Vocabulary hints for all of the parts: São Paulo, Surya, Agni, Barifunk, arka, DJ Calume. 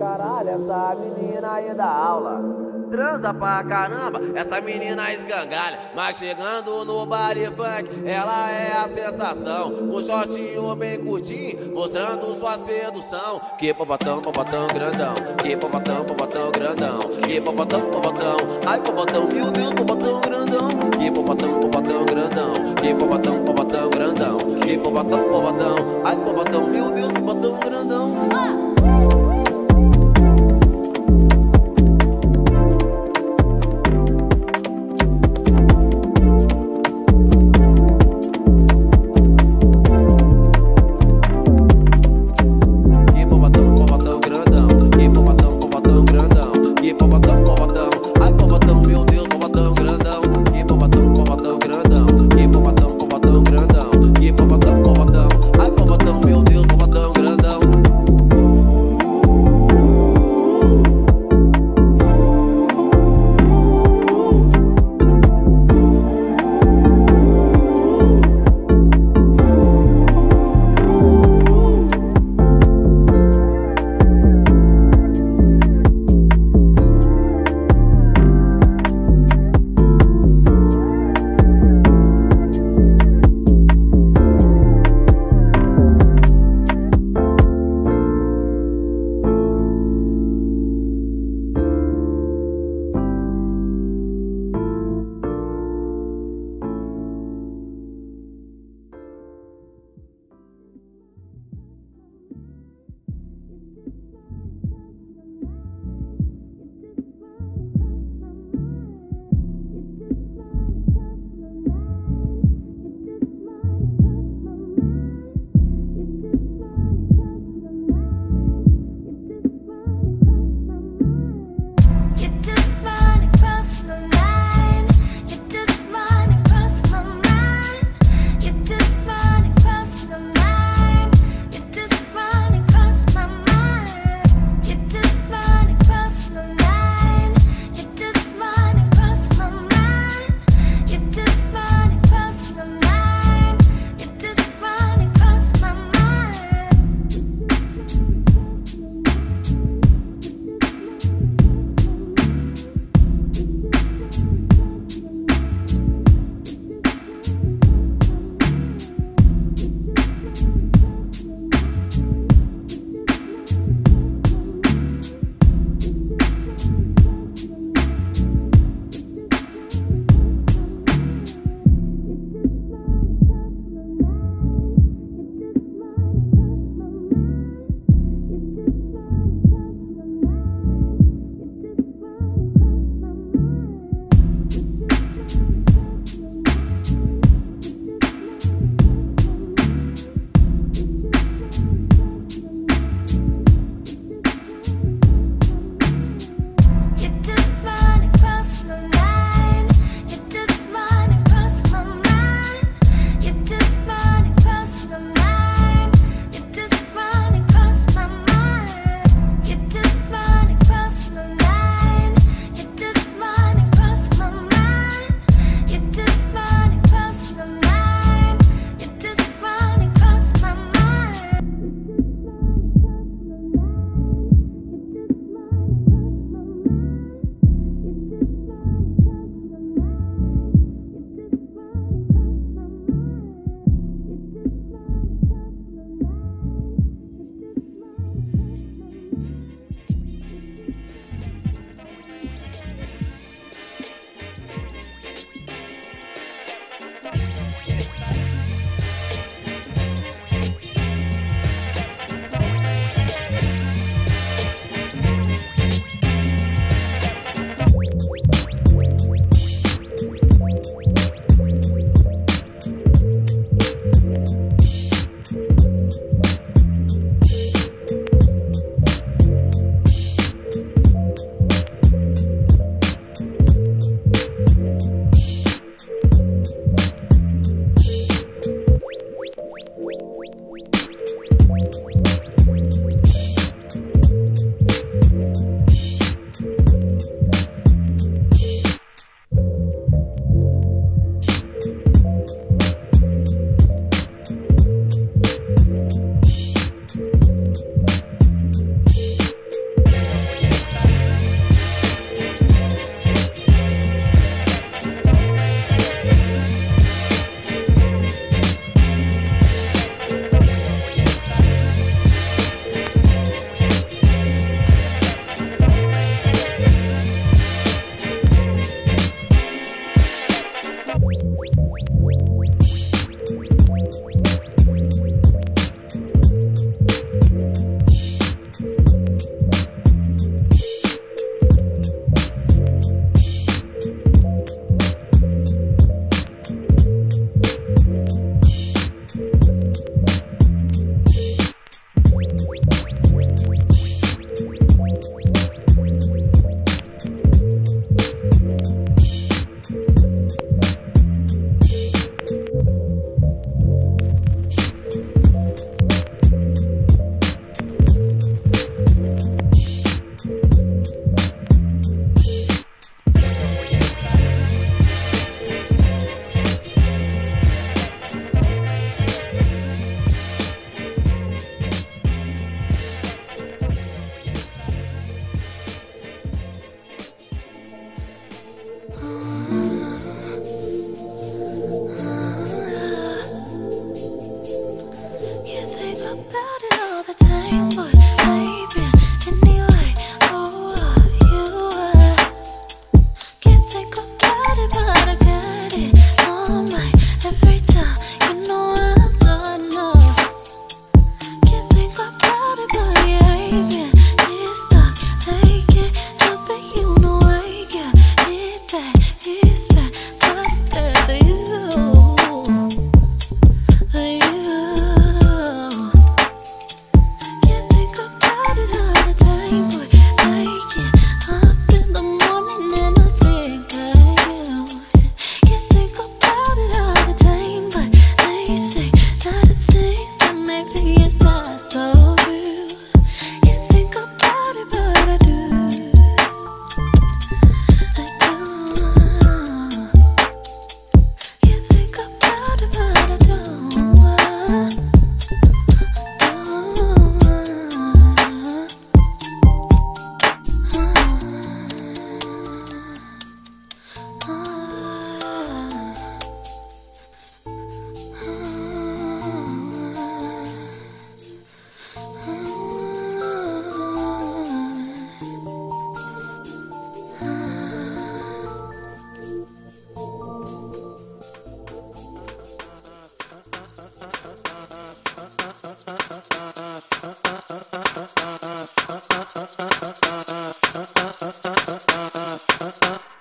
caralho, essa menina aí dá aula. Transa pra caramba, essa menina escangalha. Mas chegando no Barifunk, ela é a sensação. Um shortinho bem curtinho, mostrando sua sedução. Que popotão grandão. Que popotão grandão. Que popotão. Ai, popotão, meu Deus, popotão grandão. Que popotão grandão. Que popotão grandão. Que popotão. Ai, popotão, meu Deus, popotão grandão. Meu Deus, popotão grandão.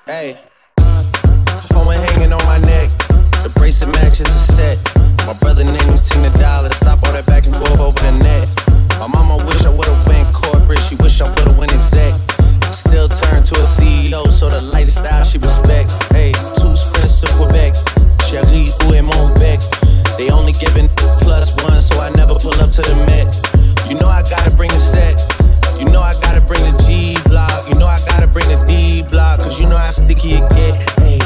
Hey, Cohen hanging on my neck. The bracelet matches a set. My brother name's $10. Stop all that back and forth over the net. My mama wish I would've went corporate. She wish I would've went exec. Still turned to a CEO, so the lifestyle she respects. Hey, two sprinters to Quebec. Chérie, où est mon bec? They only giving plus one, so I never pull up to the Met. You know I gotta bring a set. You know I gotta bring the G block. You know I gotta bring the D block. Cause you know how sticky it get. Hey,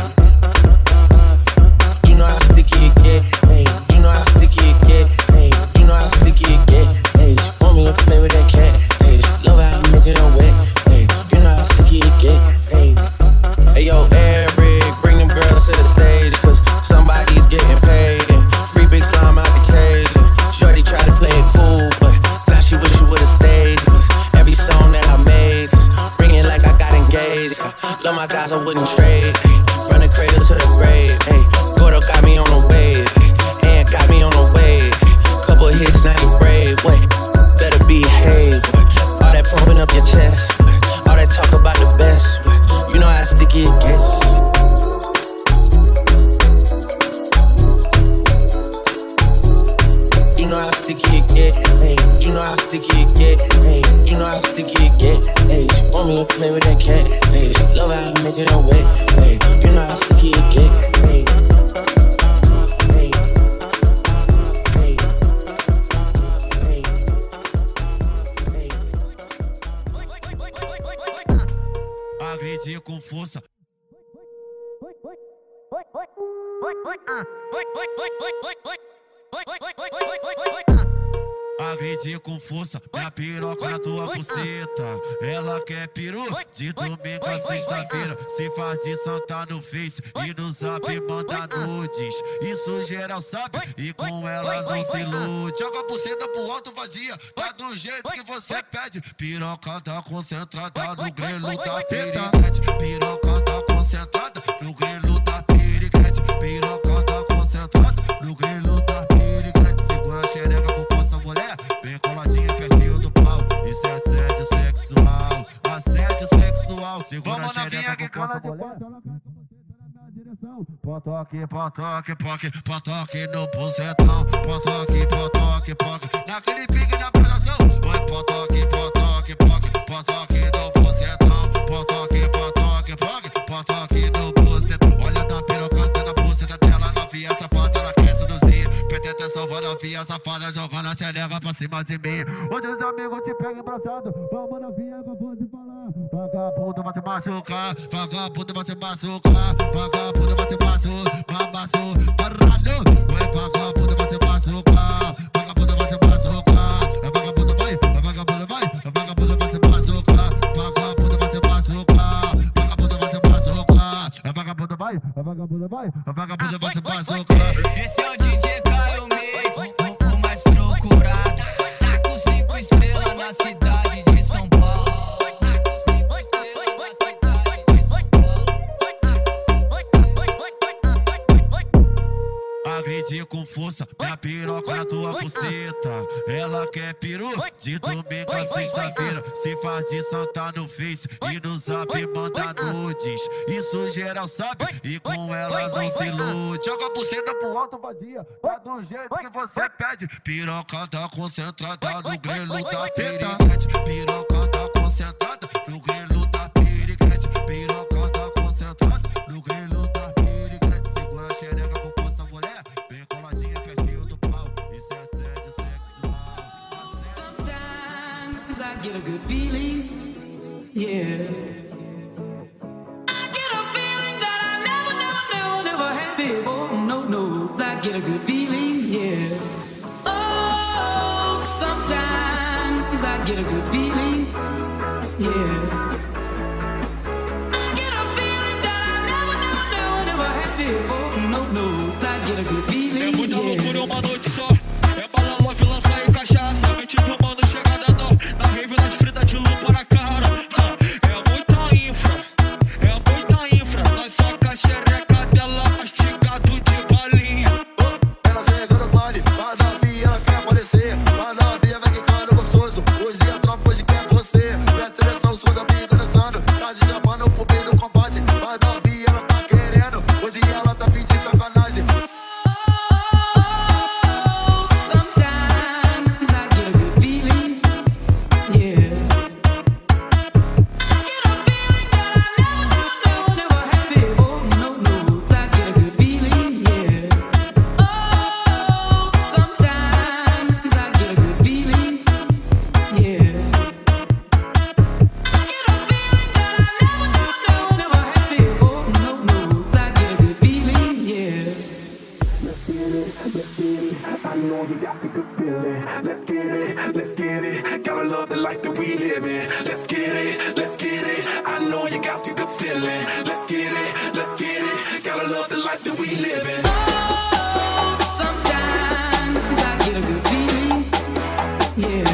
you know how sticky it get. Hey, you know how sticky it get. Hey, you know how sticky it get. Hey, she want me to play with that cat. Hey, she love how I make it all wet. Hey, you know how sticky it get. Hey, hey yo, Eric, bring them girls to the stage. Cause somebody's getting paid. And free big slime out the cage. And shorty tried to play it cool, but now she wish she would've stayed. Every song that I made, bring it like I got engaged. Love my guys, I wouldn't trade. Run the cradle to the grave. Gordo got me on the wave, and got me on the wave. Couple hits, now you brave. Wait, better behave. All that pumping up your chest, all that talk about the best. You know how sticky it gets. You know how sticky it get. Hey, you know how sticky it get. Hey, you know how sticky it get. Hey, she want me to play with that cat. Hey, she love how I make it all wet. Hey, you know how sticky it get. Hey, hey, hey, hey, hey. Agredir com força. Agredi com força, minha piroca na tua buceta. Ela quer peru de domingo a sexta-feira. Se faz de santa no Face e no Zap manda nudes. Isso geral sabe e com ela não se ilude. Joga a buceta pro alto vazia, tá do jeito que você pede. Piroca tá concentrada no grelo da piriguete. Piroca tá concentrada no grelo da piriguete. Piroca tá concentrada no grelo da piriguete. Segura a xereca com força, mulher. Bem coladinha pertinho do pau. Isso é assédio sexual. Assédio sexual. Segura a xereca com força, mulher. Potoque, potoque, poque. Potoque no bucetão. Potoque, potoque, poque. Naquele pique da apresentação. Oi, potoque, potoque, poque. Potoque no bucetão. Potoque, potoque, poque. Potoque no bucetão. Olha da piroca, tá na buceta dela. Novinha safada, ela quer seduzir. Pretenta salvar a via safada, jogando a xereca pra cima de mim. Onde os amigos te pegam embraçado. Vamos na via, acabou de falar. Vagabundo vai se machucar, vagabundo vai se machucar, vagabundo vai se machucar, maçou, caralho. Oi, vagabundo vai se machucar, vagabundo vai se machucar, vagabundo vai, vagabundo vai, vagabundo vai se machucar, vagabundo vai se machucar, vagabundo vai se machucar, vagabundo vai, vagabundo vai, vagabundo vai se machucar. Esse é o DJ Calume, o pouco mais procurado, tá com 5 estrelas na cidade de São Paulo. Agredi com força, minha piroca na tua buceta. Ela quer peru de domingo a sexta-feira. Se faz de santa no Face e no Zap manda nudes. Isso geral sabe e com ela não se ilude. Joga a buceta pro alto vazia, tá do jeito que você pede. Piroca tá concentrada no grelo da piriguete. Piroca tá concentrada no grelo da piriguete. Piroca tá concentrada no grelo da piriguete. Segura a xereca com força, mulher. Bem coladinha pertinho do pau. Isso é assédio sexual. Sometimes I get a good feeling, yeah. I get a feeling that I never had before. No, I get a good feeling, yeah. Oh, sometimes I get a good feeling, yeah. É muita loucura uma noite só. É bala, love, lança e cachaça. Eu te tomando chegada não. Na rave nas fritas de lupa na cara. É muita infra, é muita infra. Nós só caxereca dela mastigado de balinha. Ela chega no baile, mas na via ela quer aparecer. Mas na via vai que cara gostoso. Hoje a tropa hoje quer você. Minha direção sua. life that we live in. Let's get it, let's get it. I know you got the good feeling. Let's get it, let's get it. Gotta love the life that we live in. Oh, sometimes I get a good feeling, yeah.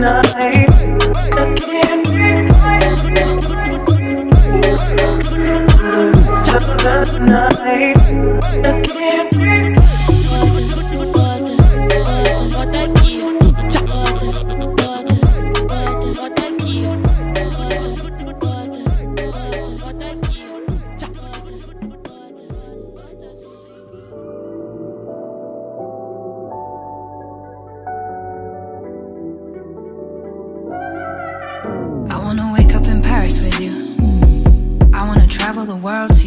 night. I can't breathe. It's time of night. I can't breathe.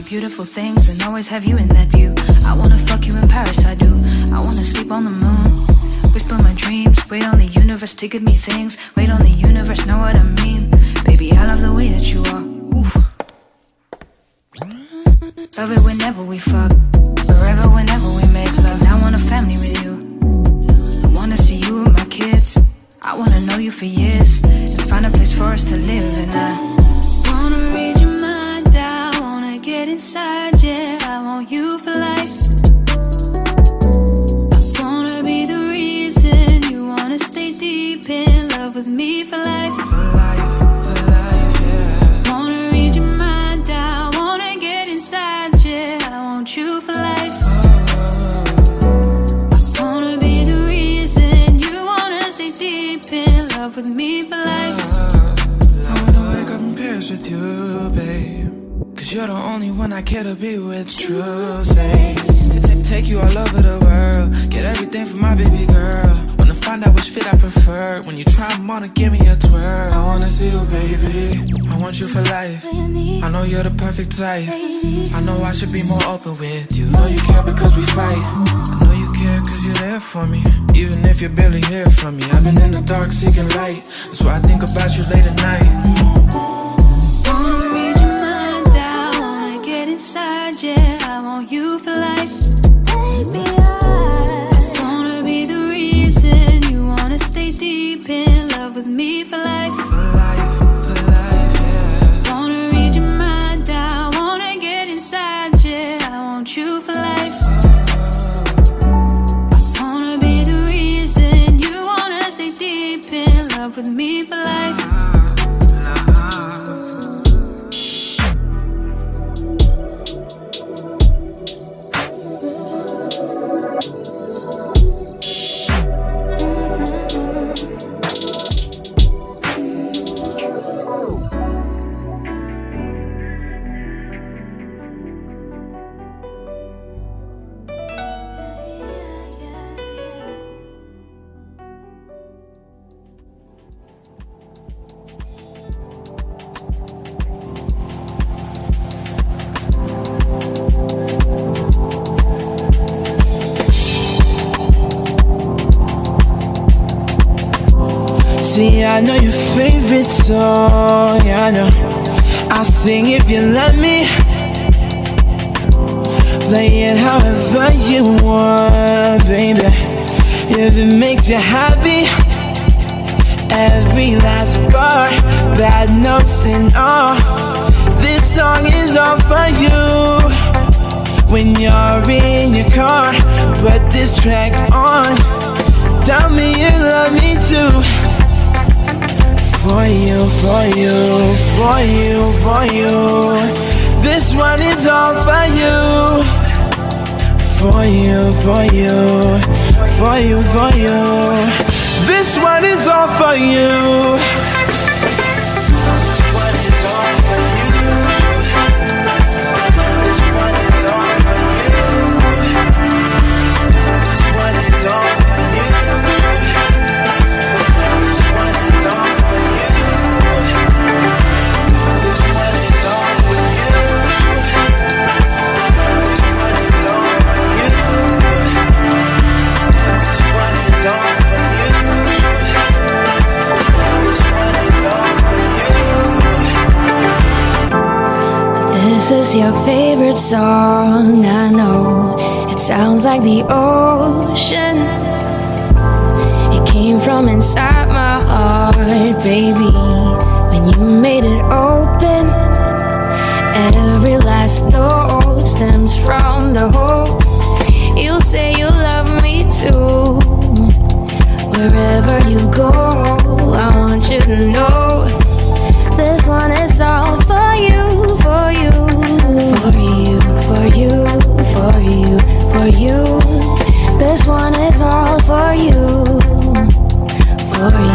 Beautiful things and always have you in that view. I wanna fuck you in Paris, I do. I wanna sleep on the moon, whisper my dreams, wait on the universe to give me things. Wait on the universe, know what I mean. Baby, I love the way that you are. Oof. Love it whenever we fuck, forever whenever we make love. Now I want a family with you, I wanna see you and my kids. I wanna know you for years and find a place for us to live. And I wanna read your mind, get inside, yeah, I want you for life. I wanna be the reason you wanna stay deep in love with me for life. For life, yeah. I wanna read your mind, I wanna get inside, yeah, I want you for life. I wanna be the reason you wanna stay deep in love with me for life. I wanna wake up in Paris with you, babe, cause you're the only one I care to be with. True, say take you all over the world, get everything from my baby girl. Wanna find out which fit I prefer, when you try them on, give me a twirl. I wanna see you, baby, I want you for life. I know you're the perfect type, I know I should be more open with you. I know you care because we fight, I know you care cause you're there for me, even if you barely hear from me. I've been in the dark seeking light, that's why I think about you late at night. Inside, yeah, I want you for life. Baby, I wanna be the reason you wanna stay deep in love with me for life. For life, yeah. I wanna read your mind, I wanna get inside, yeah, I want you for life. I wanna be the reason you wanna stay deep in love with me for life. See, I know your favorite song, I know I'll sing if you love me, play it however you want, baby. If it makes you happy, every last bar, bad notes and all, this song is all for you. When you're in your car, put this track on, tell me you love me too. For you, for you, for you, for you, this one is all for you. For you, for you, for you, for you, this one is all for you. This one is all for you. This one is all for you. This one is all for you. This is your favorite song, I know. It sounds like the ocean. It came from inside my heart, baby, when you made it open. Every last note stems from the hope you'll say you love me too. Wherever you go, want you to know this one is all for you, for you, for you, for you, for you, for you. This one is all for you, for you.